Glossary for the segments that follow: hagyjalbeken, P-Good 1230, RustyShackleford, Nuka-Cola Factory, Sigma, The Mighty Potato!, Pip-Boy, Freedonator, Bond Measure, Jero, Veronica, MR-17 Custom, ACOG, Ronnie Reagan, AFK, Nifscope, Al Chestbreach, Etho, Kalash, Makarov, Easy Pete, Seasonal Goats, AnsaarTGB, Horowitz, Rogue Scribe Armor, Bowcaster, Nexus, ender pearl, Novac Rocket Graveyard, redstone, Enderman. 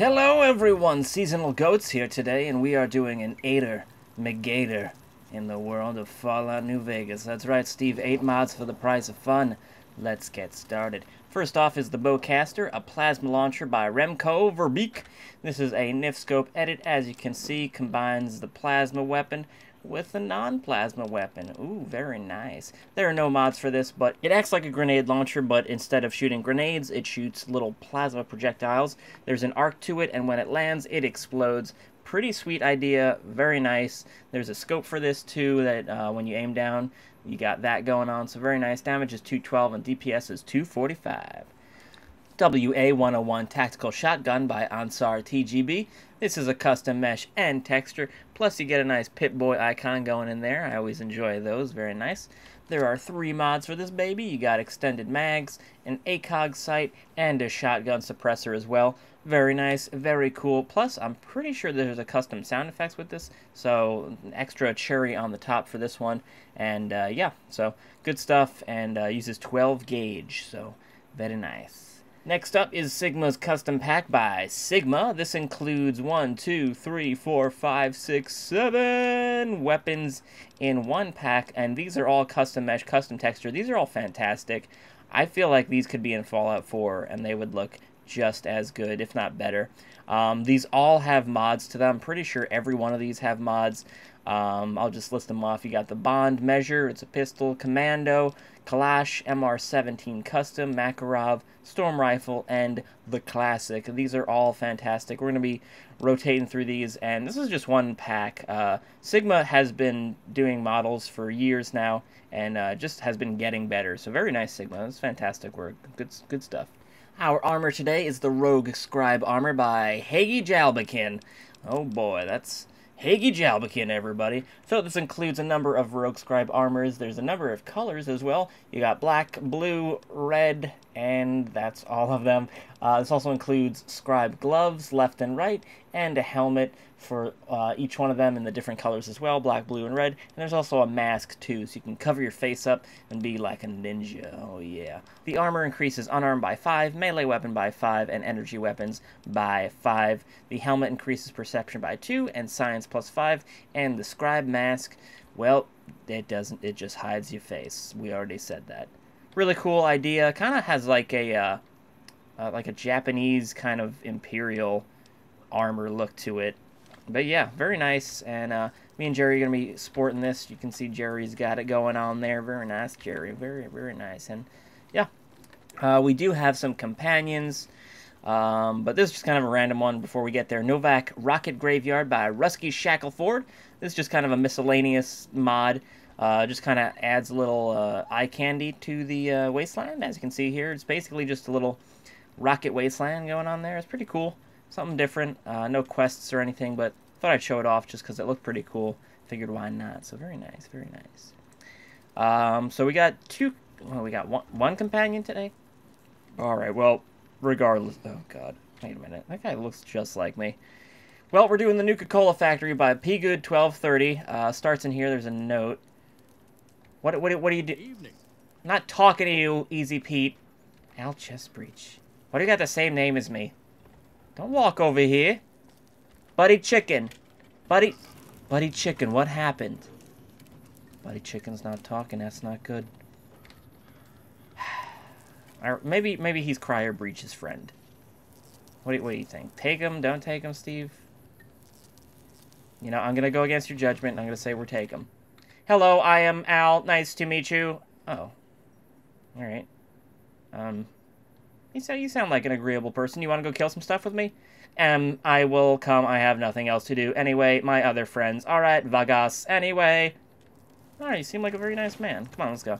Hello everyone, Seasonal Goats here today, and we are doing an 8er Megator in the world of Fallout New Vegas. That's right, Steve, 8 mods for the price of fun. Let's get started. First off is the Bowcaster, a plasma launcher by Remco Verbeek. This is a Nifscope edit, as you can see, combines the plasma weapon with a non-plasma weapon. Ooh, very nice. There are no mods for this, but it acts like a grenade launcher, but instead of shooting grenades, it shoots little plasma projectiles. There's an arc to it, and when it lands, it explodes. Pretty sweet idea, very nice. There's a scope for this too, that when you aim down, you got that going on, so very nice. Damage is 212 and DPS is 245. WA-101 Tactical Shotgun by AnsaarTGB. This is a custom mesh and texture, plus you get a nice Pip-Boy icon going in there. I always enjoy those, very nice. There are 3 mods for this baby. You got extended mags, an ACOG sight, and a shotgun suppressor as well. Very nice, very cool. Plus, I'm pretty sure there's a custom sound effects with this, so an extra cherry on the top for this one. And yeah, so good stuff, and uses 12 gauge, so very nice. Next up is Sigma's Custom Pack by Sigma. This includes 7 weapons in one pack, and these are all custom mesh, custom texture. These are all fantastic. I feel like these could be in Fallout 4, and they would look just as good, if not better. These all have mods to them. I'm pretty sure every one of these have mods. I'll just list them off. You got the Bond Measure, it's a pistol, Commando, Kalash, MR-17 Custom, Makarov, Storm Rifle, and the Classic. These are all fantastic. We're going to be rotating through these, and this is just one pack. Sigma has been doing models for years now, and just has been getting better. So very nice, Sigma. It's fantastic work. Good stuff. Our armor today is the Rogue Scribe Armor by Hagyjalbeken. Oh boy, that's hagyjalbeken, everybody. So this includes a number of Rogue Scribe armors. There's a number of colors as well. You got black, blue, red, and that's all of them. This also includes scribe gloves, left and right, and a helmet for each one of them in the different colors as well, black, blue, and red. And there's also a mask too, so you can cover your face up and be like a ninja. Oh yeah. The armor increases unarmed by 5, melee weapon by 5, and energy weapons by 5. The helmet increases perception by 2 and science plus 5, and the scribe mask, well, it just hides your face. We already said that. Really cool idea. Kind of has like a Japanese kind of imperial armor look to it. But yeah, very nice, and me and Jerry are going to be sporting this. You can see Jerry's got it going on there. Very nice, Jerry. Very, very nice. And yeah, we do have some companions, but this is just kind of a random one before we get there. Novac Rocket Graveyard by RustyShackleford. This is just kind of a miscellaneous mod. Just kind of adds a little eye candy to the wasteland. As you can see here, it's basically just a little rocket wasteland going on there. It's pretty cool. Something different, no quests or anything, but thought I'd show it off just because it looked pretty cool. Figured why not, so very nice, very nice. So we got one companion today? Alright, well, regardless, oh god, wait a minute, that guy looks just like me. Well, we're doing the Nuka-Cola Factory by P-Good 1230, starts in here, there's a note. What do you do? Evening. I'm not talking to you, Easy Pete. Al Chestbreach. Why do you got the same name as me? Don't walk over here. Buddy Chicken. Buddy Chicken, what happened? Buddy Chicken's not talking, that's not good. Or maybe he's Cryer Breach's friend. What do you think? Take him, don't take him, Steve? You know, I'm gonna go against your judgment, and I'm gonna say we're take him. Hello, I am Al, nice to meet you. Oh. Alright. You sound like an agreeable person. You want to go kill some stuff with me? I will come. I have nothing else to do. Anyway, my other friends. All right, Vegas. Anyway. All right, you seem like a very nice man. Come on, let's go.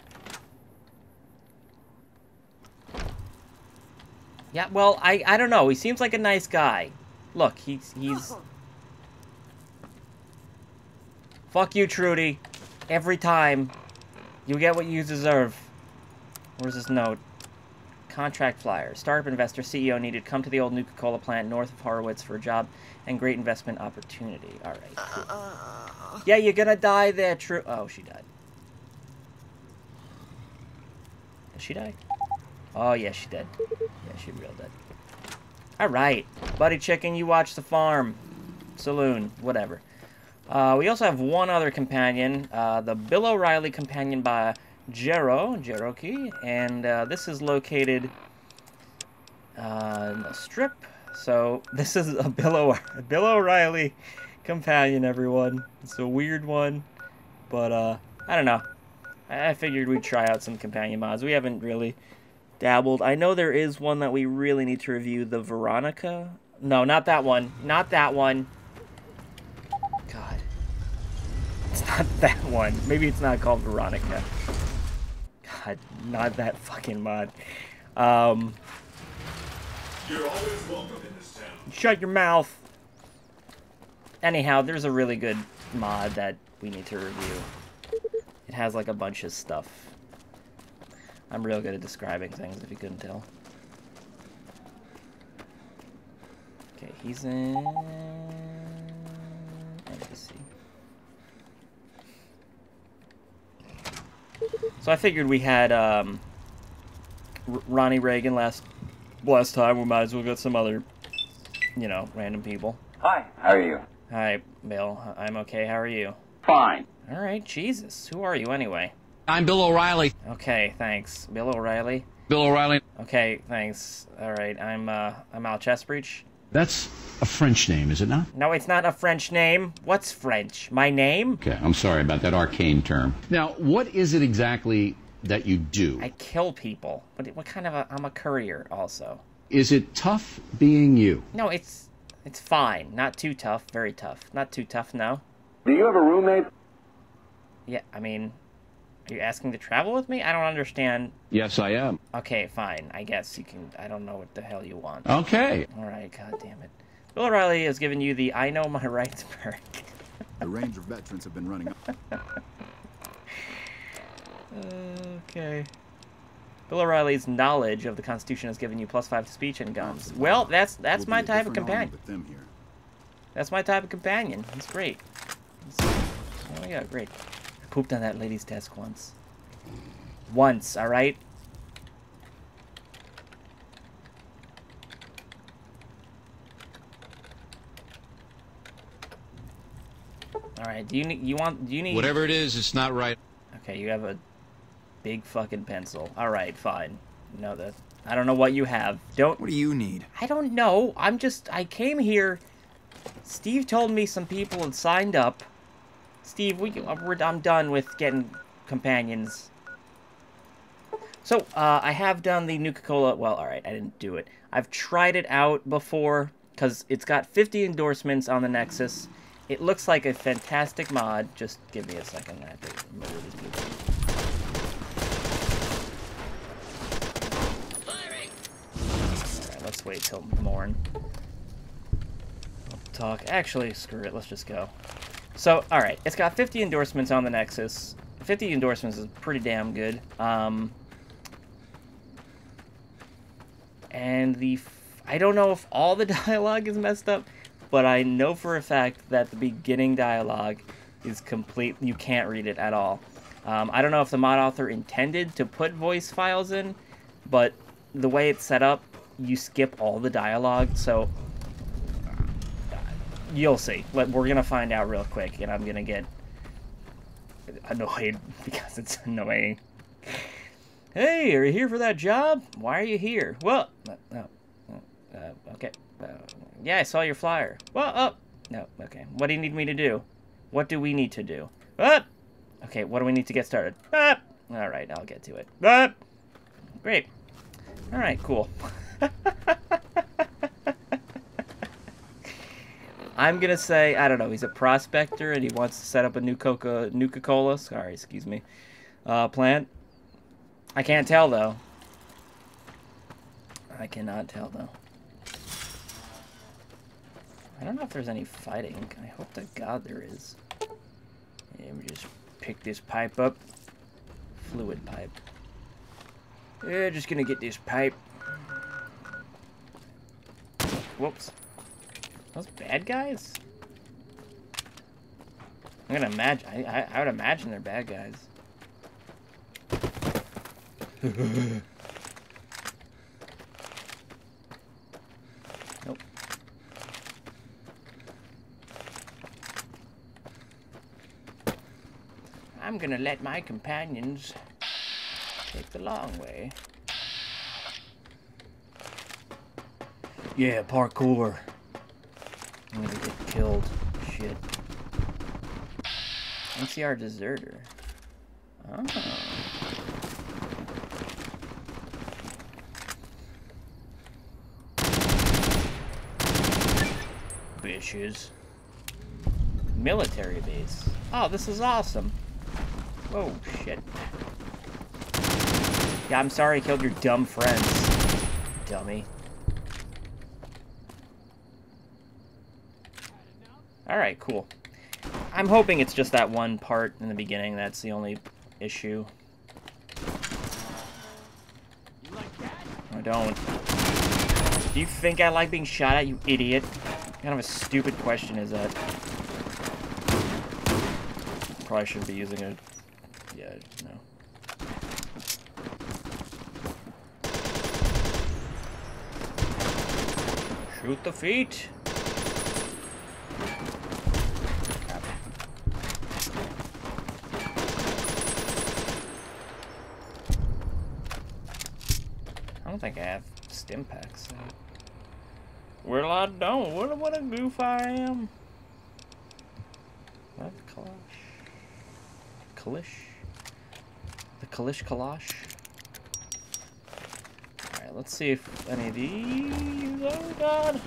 Yeah, well, I don't know. He seems like a nice guy. Look, he's... Fuck you, Trudy. Every time. You get what you deserve. Where's this note? Contract flyer. Startup investor, CEO needed. Come to the old Nuka-Cola plant north of Horowitz for a job and great investment opportunity. All right. Cool. Yeah, you're gonna die there, True. Oh, she died. Did she die? Oh, yeah, she did. Yeah, she real dead. Alright. Buddy Chicken, you watch the farm. Saloon. Whatever. We also have one other companion. The Bill O'Reilly companion by Jero. And this is located in a strip. So this is a Bill O'Reilly companion, everyone. It's a weird one. But I don't know. I figured we'd try out some companion mods. We haven't really dabbled. I know there is one that we really need to review, the Veronica. No, not that one. Not that one. God. It's not that one. Maybe it's not called Veronica. God, not that fucking mod. You're always welcome in this town. Shut your mouth. Anyhow, there's a really good mod that we need to review. It has like a bunch of stuff. I'm real good at describing things, if you couldn't tell. Okay, he's in... NPC. So I figured we had Ronnie Reagan last time. We might as well get some other, you know, random people. Hi, how are you? Hi, Bill. I'm okay. How are you? Fine. All right, Jesus. Who are you anyway? I'm Bill O'Reilly. Okay, thanks. Bill O'Reilly. Bill O'Reilly. Okay, thanks. All right, I'm Al Chestbreach. That's a French name, is it not? No, it's not a French name. What's French? My name? Okay, I'm sorry about that arcane term. Now, what is it exactly that you do? I kill people. What kind of a... I'm a courier, also. Is it tough being you? No, it's fine. Not too tough. Very tough. Not too tough, no. Do you have a roommate? Yeah, I mean... Are you asking to travel with me? I don't understand. Yes, I am. Okay, fine. I guess you can... I don't know what the hell you want. Okay. All right, God damn it. Bill O'Reilly has given you the I Know My Rights perk. The Ranger veterans have been running up. Okay. Bill O'Reilly's knowledge of the Constitution has given you +5 to speech and guns. Well, that's my type of companion. That's my type of companion. That's great. Oh, yeah, great. Pooped on that lady's desk once. Once, alright? Alright, do you need whatever it is, it's not right. Okay, you have a big fucking pencil. Alright, fine. No, that I don't know what you have. What do you need? I don't know. I came here. Steve told me some people had signed up. Steve, I'm done with getting companions. So, I have done the Nuka-Cola... Well, alright, I didn't do it. I've tried it out before, because it's got 50 endorsements on the Nexus. It looks like a fantastic mod. Just give me a second. I have to remember these people. Alright, let's wait till morn. I'll talk. Actually, screw it. Let's just go. So, alright, it's got 50 endorsements on the Nexus. 50 endorsements is pretty damn good. And I don't know if all the dialogue is messed up, but I know for a fact that the beginning dialogue is complete. You can't read it at all. I don't know if the mod author intended to put voice files in, but the way it's set up, you skip all the dialogue, so... You'll see. We're going to find out real quick, and I'm going to get annoyed because it's annoying. Hey, are you here for that job? Why are you here? Well, no. Okay. Yeah, I saw your flyer. Well, no, okay. What do you need me to do? What do we need to do? Okay, what do we need to get started? All right, I'll get to it. Great. All right, cool. I'm going to say, I don't know, he's a prospector and he wants to set up a new Nuka-Cola, sorry, excuse me, plant. I can't tell, though. I cannot tell, though. I don't know if there's any fighting. I hope to God there is. Let me just pick this pipe up. Fluid pipe. Yeah, just going to get this pipe. Whoops. Those bad guys? I'm gonna imagine. I would imagine they're bad guys. I'm gonna let my companions take the long way. Yeah, parkour. I'm gonna get killed. Shit. NCR deserter. Oh. Bitches. Military base. Oh, this is awesome. Oh, shit. Yeah, I'm sorry I killed your dumb friends. Dummy. Alright, cool. I'm hoping it's just that one part in the beginning. That's the only issue. You like that? I don't. Do you think I like being shot at, you idiot? What kind of a stupid question is that? Probably shouldn't be using a... Yeah, no. Shoot the feet! I don't think I have stim packs. So. Well, I don't. What a goof I am. What? Kalash? Kalish? The Kalish Kalash? Alright, let's see if any of these... Oh, God.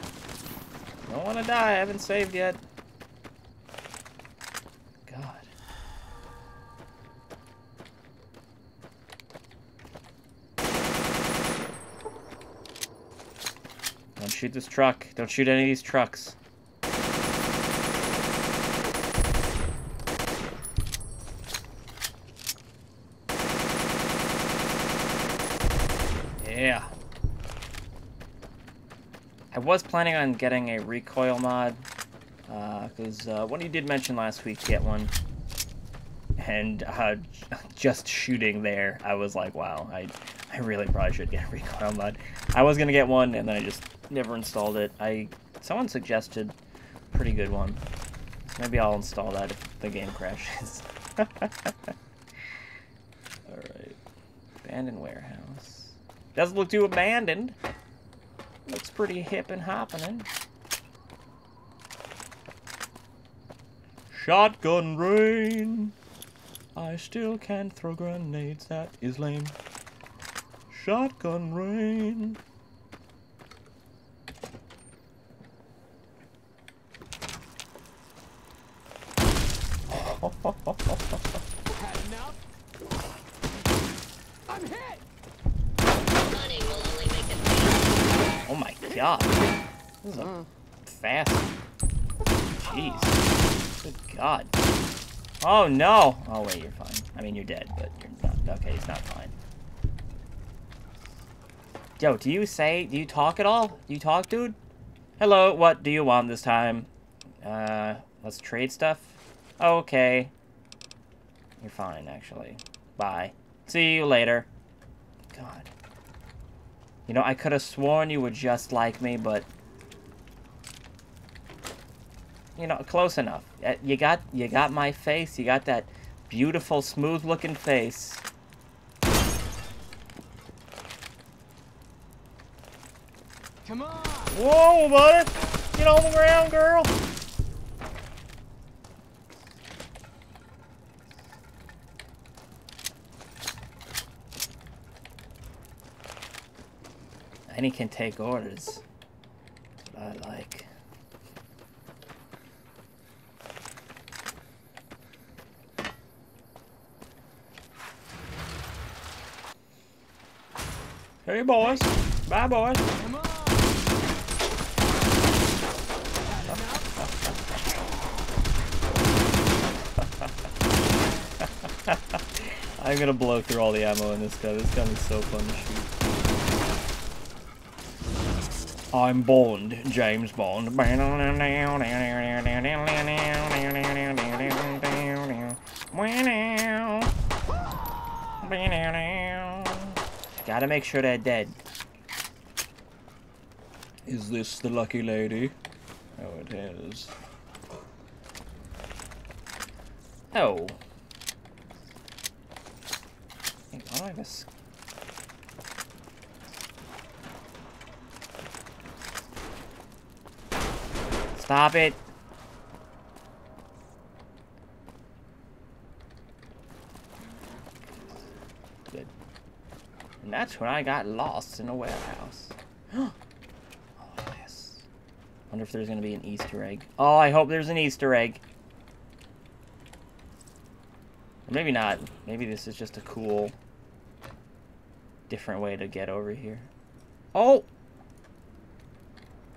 Don't want to die. I haven't saved yet. Shoot this truck. Don't shoot any of these trucks. Yeah. I was planning on getting a recoil mod. Because one you did mention last week, get one. And just shooting there, I was like, wow, I really probably should get a recoil mod. I was going to get one, and then I just... never installed it. Someone suggested a pretty good one. Maybe I'll install that if the game crashes. Alright. Abandoned warehouse. Doesn't look too abandoned. Looks pretty hip and hoppin'. Shotgun rain. I still can't throw grenades, that is lame. Shotgun rain. I'm hit. Oh my God! This is a fast. Jeez! Good God! Oh no! Oh wait, you're fine. I mean, you're dead, but you're not. Okay, he's not fine. Yo, do you say? Do you talk at all? Do you talk, dude? Hello. What do you want this time? Let's trade stuff. Okay. You're fine, actually. Bye. See you later. God. You know, I could have sworn you were just like me, but... You know, close enough. You got my face. You got that beautiful, smooth-looking face. Come on! Whoa, buddy! Get on the ground, girl! And he can take orders. That's what I like. Hey, boys. Bye, boys. Come on. I'm gonna blow through all the ammo in this gun. This gun is so fun to shoot. I'm Bond, James Bond. Gotta make sure they're dead. Is this the lucky lady? Oh, it is. Oh. think, why do I have a... Stop it! Good. And that's when I got lost in a warehouse. Oh, yes. Wonder if there's gonna be an Easter egg. Oh, I hope there's an Easter egg. Or maybe not. Maybe this is just a cool, different way to get over here. Oh!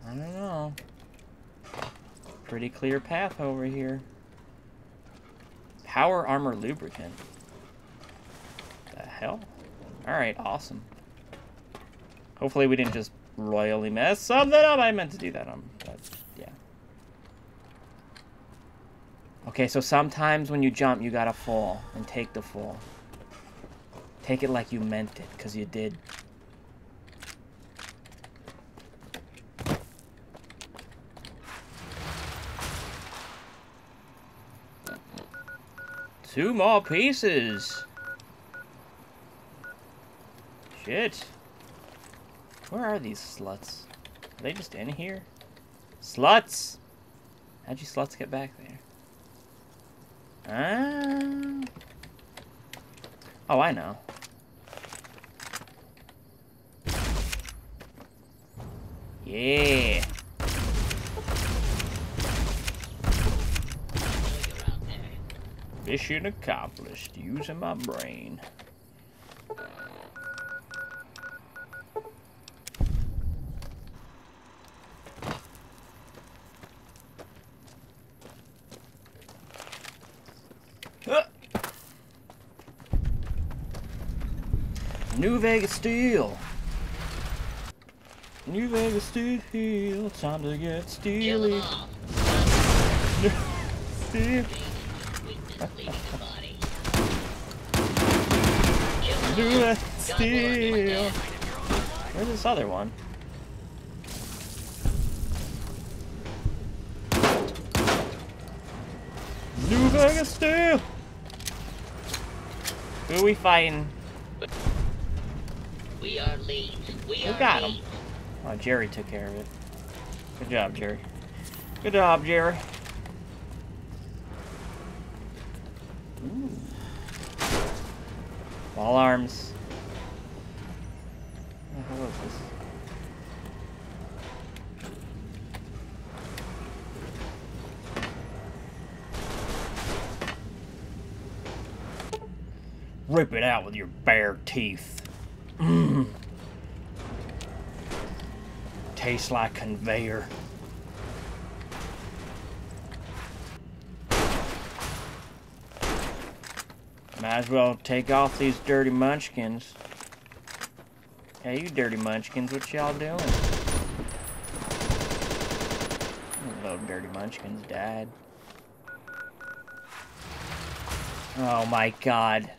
I don't know. Pretty clear path over here. Power armor lubricant. The hell? Alright, awesome. Hopefully we didn't just royally mess something up. I meant to do that. Yeah. Okay, so sometimes when you jump, you gotta fall and take the fall. Take it like you meant it, because you did. Two more pieces. Shit. Where are these sluts? Are they just in here? Sluts! How'd you sluts get back there? Oh, I know. Yeah. Mission accomplished, using my brain. New Vegas Steel! New Vegas Steel, time to get steely. Steel. Do that steal. Where's this other one? New Vegas Steel. Who are we fighting? We are lead. We are got him. Oh, Jerry took care of it. Good job, Jerry. Good job, Jerry. All arms. How about this? Rip it out with your bare teeth. Mm. Tastes like conveyor. Might as well take off these dirty munchkins. Hey, you dirty munchkins, what y'all doing? Little dirty munchkins died. Oh my god.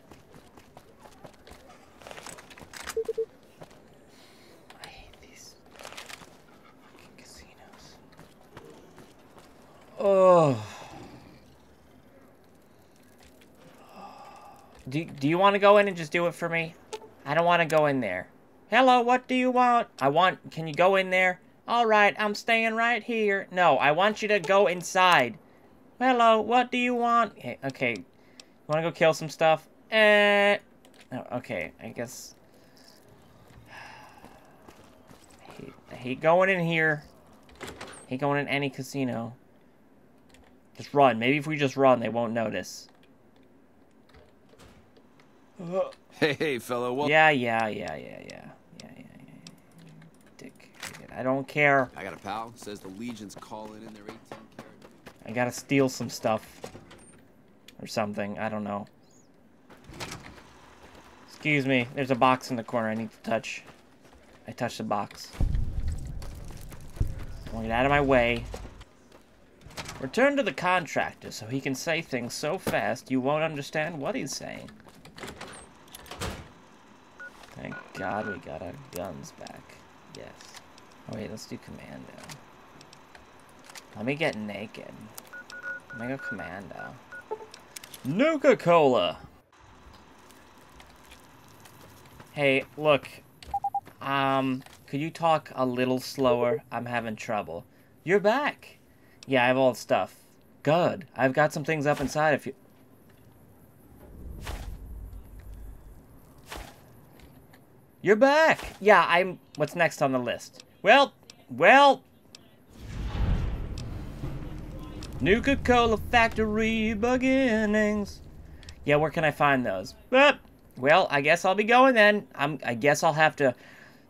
I hate these casinos. Oh. Do you want to go in and just do it for me? I don't want to go in there. Hello, what do you want? Can you go in there? All right, I'm staying right here. No, I want you to go inside. Hello, what do you want? Okay. You want to go kill some stuff? No, okay, I guess. I hate going in here. I hate going in any casino. Just run. Maybe if we just run, they won't notice. Hey, fellow. Well, yeah. Dick. I don't care. I got a pal. Says the Legion's calling in their 18 karat. I gotta steal some stuff. Or something. I don't know. Excuse me. There's a box in the corner I need to touch. I touched the box. I want to get out of my way. Return to the contractor so he can say things so fast you won't understand what he's saying. Thank God we got our guns back. Yes. Oh, wait, let's do Commando. Let me get naked. Let me go Commando. Nuka Cola! Hey, look. Could you talk a little slower? I'm having trouble. You're back. Yeah, I have all the stuff. Good. I've got some things up inside if you... You're back. Yeah, I'm... What's next on the list? Well... Nuka-Cola Factory beginnings. Yeah, where can I find those? Well, I guess I'll be going then. I guess I'll have to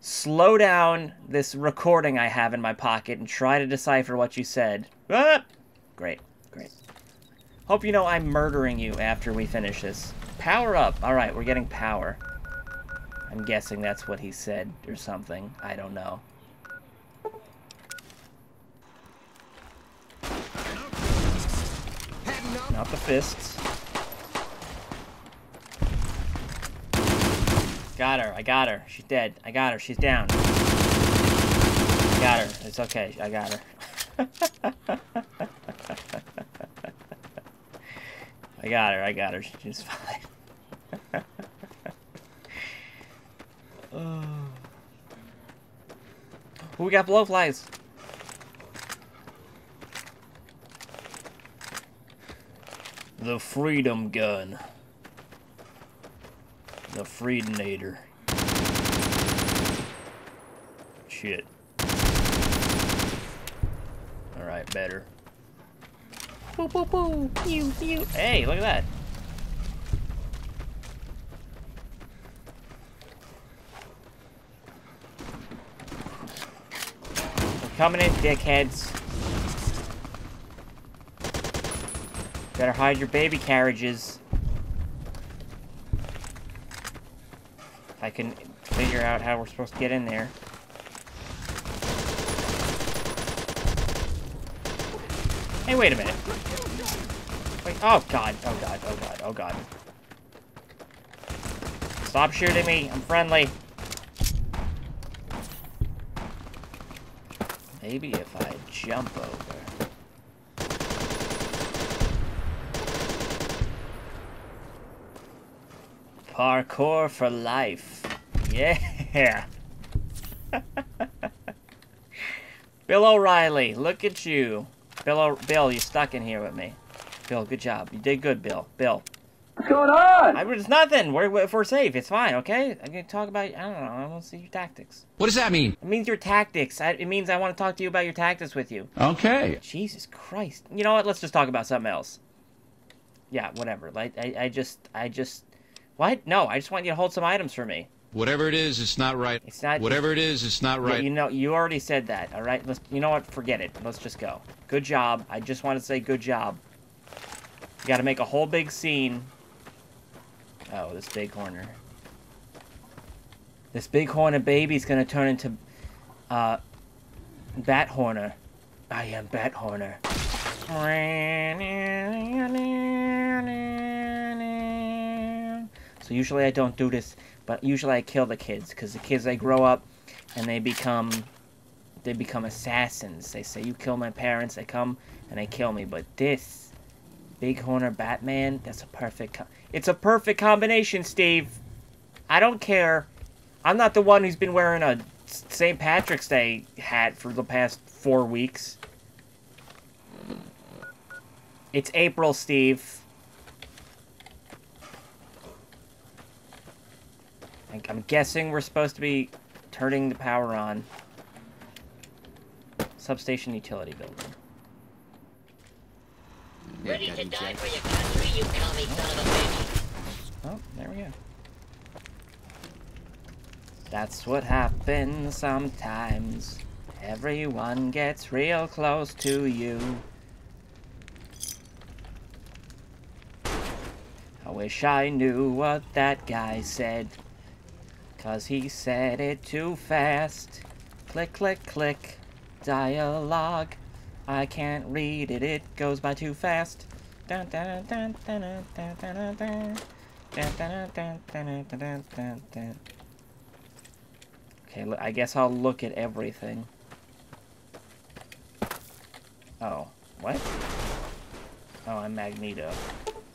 slow down this recording I have in my pocket and try to decipher what you said. Great. Hope you know I'm murdering you after we finish this. Power up. All right, we're getting power. I'm guessing that's what he said or something. I don't know. Not the fists. Got her. I got her. She's dead. I got her. She's down. I got her. It's okay. I got her. I got her. I got her. She's fine. Oh. Ooh, we got blowflies. The Freedom Gun. The Freedonator. Shit. Alright, better. Boo, boo, boo. Pew, pew. Hey, look at that. We're coming in, dickheads. Better hide your baby carriages. If I can figure out how we're supposed to get in there. Hey, wait a minute. Wait, oh god. Stop shooting me, I'm friendly. Maybe if I jump over. Parkour for life. Yeah. Bill O'Reilly, look at you. Bill, you stuck in here with me. Bill, good job. You did good, Bill. What's going on? It's nothing. If we're safe, it's fine, okay? I'm going to talk about, I don't know, I want to see your tactics. What does that mean? It means your tactics. It means I want to talk to you about your tactics with you. Okay. Jesus Christ. You know what? Let's just talk about something else. Yeah, whatever. Like, I just... What? No, I just want you to hold some items for me. Whatever it is, it's not right. It's not. Whatever it is, it's not right. You know, you already said that. All right. Let's. You know what? Forget it. Let's just go. Good job. I just want to say good job. You got to make a whole big scene. Oh, this big horner. This big horner baby's gonna turn into, Bat Horner. I am Bat Horner. So usually I don't do this, but usually I kill the kids, because the kids, they grow up and they become assassins. They say, you kill my parents, they come and they kill me. But this Big Horner Batman, that's a perfect it's a perfect combination, Steve. I don't care. I'm not the one who's been wearing a St. Patrick's Day hat for the past 4 weeks. It's April, Steve. I'm guessing we're supposed to be turning the power on. Substation utility building. Ready to die for your country, you commie son of a bitch. Oh, there we go. That's what happens sometimes. Everyone gets real close to you. I wish I knew what that guy said. 'Cause he said it too fast. Click, click, click. Dialogue. I can't read it. It goes by too fast. Okay, I guess I'll look at everything. Oh, what? Oh, I'm Magneto.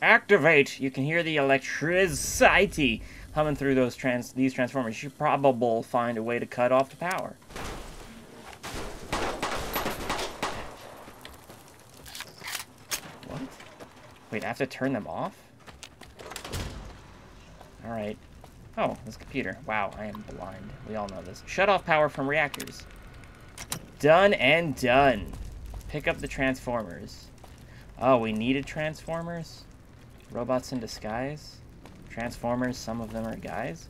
activate. You can hear the electricity humming through those these transformers. You should probably find a way to cut off the power. What? Wait, I have to turn them off? Alright. Oh, this computer. Wow, I am blind. We all know this. Shut off power from reactors. Done and done. Pick up the transformers. Oh, we needed transformers? Robots in disguise? Transformers, some of them are guys?